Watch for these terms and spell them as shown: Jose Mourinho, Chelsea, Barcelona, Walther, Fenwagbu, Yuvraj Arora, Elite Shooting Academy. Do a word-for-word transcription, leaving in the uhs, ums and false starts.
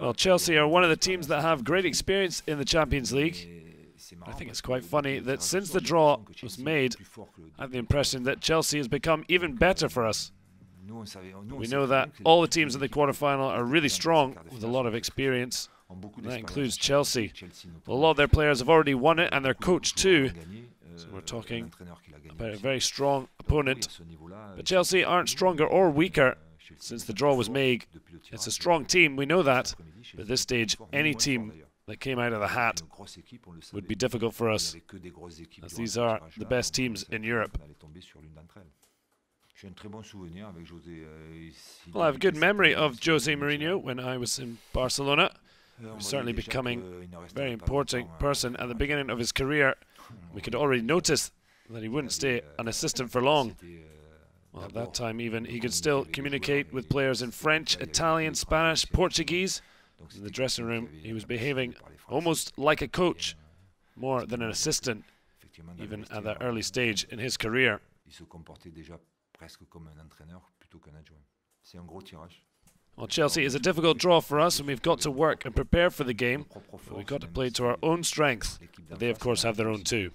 Well, Chelsea are one of the teams that have great experience in the Champions League. I think it's quite funny that since the draw was made, I have the impression that Chelsea has become even better for us. We know that all the teams in the quarterfinal are really strong, with a lot of experience. That includes Chelsea. A lot of their players have already won it, and their coach too. So we're talking about a very strong opponent. But Chelsea aren't stronger or weaker since the draw was made. It's a strong team, we know that. But at this stage, any team that came out of the hat would be difficult for us, as these are the best teams in Europe. Well, I have a good memory of Jose Mourinho when I was in Barcelona. He was certainly becoming a very important person at the beginning of his career. We could already notice that he wouldn't stay an assistant for long. Well, at that time even, he could still communicate with players in French, Italian, Spanish, Portuguese. In the dressing room, he was behaving almost like a coach, more than an assistant, even at that early stage in his career. Well, Chelsea is a difficult draw for us, and we've got to work and prepare for the game. But we've got to play to our own strengths, and they, of course, have their own too.